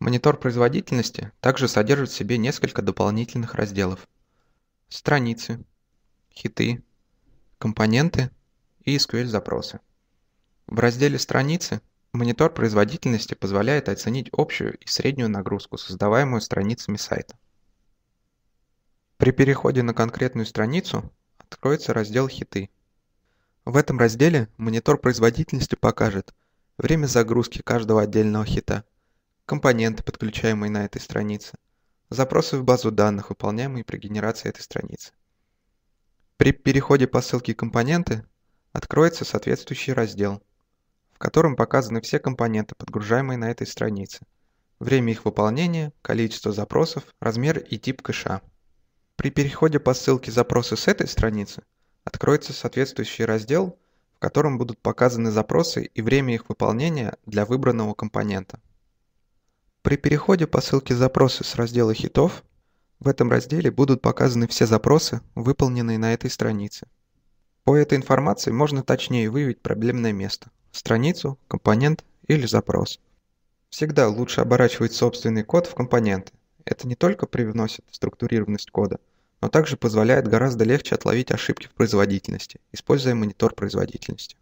Монитор производительности также содержит в себе несколько дополнительных разделов: страницы, хиты, компоненты и SQL-запросы. В разделе «Страницы» монитор производительности позволяет оценить общую и среднюю нагрузку, создаваемую страницами сайта. При переходе на конкретную страницу откроется раздел «Хиты». В этом разделе монитор производительности покажет время загрузки каждого отдельного хита, компоненты, подключаемые на этой странице, запросы в базу данных, выполняемые при генерации этой страницы. При переходе по ссылке «Компоненты» откроется соответствующий раздел, в котором показаны все компоненты, подгружаемые на этой странице, время их выполнения, количество запросов, размер и тип кэша. При переходе по ссылке «Запросы» с этой страницы откроется соответствующий раздел, в котором будут показаны запросы и время их выполнения для выбранного компонента. При переходе по ссылке «Запросы» с раздела «Хитов» в этом разделе будут показаны все запросы, выполненные на этой странице. По этой информации можно точнее выявить проблемное место – страницу, компонент или запрос. Всегда лучше оборачивать собственный код в компоненты. Это не только привносит структурированность кода, но также позволяет гораздо легче отловить ошибки в производительности, используя монитор производительности.